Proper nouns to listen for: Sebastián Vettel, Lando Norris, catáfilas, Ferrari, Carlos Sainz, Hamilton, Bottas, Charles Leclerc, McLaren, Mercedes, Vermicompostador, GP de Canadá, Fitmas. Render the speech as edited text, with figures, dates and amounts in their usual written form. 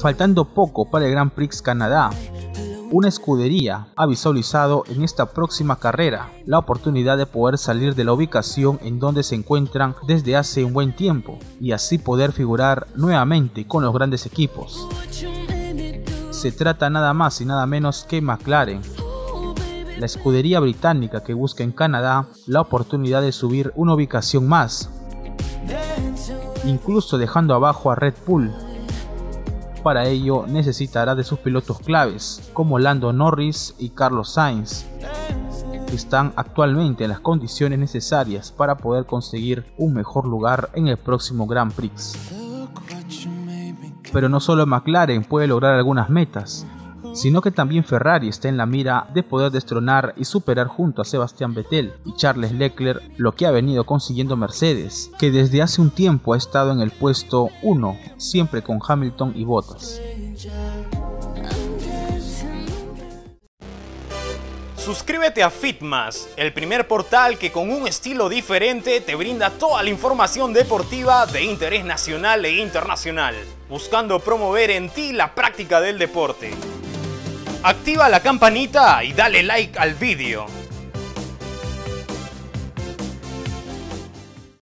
Faltando poco para el Grand Prix Canadá, una escudería ha visualizado en esta próxima carrera la oportunidad de poder salir de la ubicación en donde se encuentran desde hace un buen tiempo y así poder figurar nuevamente con los grandes equipos. Se trata nada más y nada menos que McLaren, la escudería británica que busca en Canadá la oportunidad de subir una ubicación más, incluso dejando abajo a Red Bull. Para ello necesitará de sus pilotos claves como Lando Norris y Carlos Sainz, que están actualmente en las condiciones necesarias para poder conseguir un mejor lugar en el próximo Grand Prix. Pero no solo McLaren puede lograr algunas metas, sino que también Ferrari está en la mira de poder destronar y superar junto a Sebastián Vettel y Charles Leclerc lo que ha venido consiguiendo Mercedes, que desde hace un tiempo ha estado en el puesto 1, siempre con Hamilton y Bottas. Suscríbete a Fitmas, el primer portal que con un estilo diferente te brinda toda la información deportiva de interés nacional e internacional, buscando promover en ti la práctica del deporte. Activa la campanita y dale like al vídeo.